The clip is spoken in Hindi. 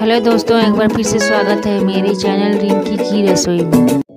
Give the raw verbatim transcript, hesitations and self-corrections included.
हेलो दोस्तों, एक बार फिर से स्वागत है मेरे चैनल रिंकी की रसोई में।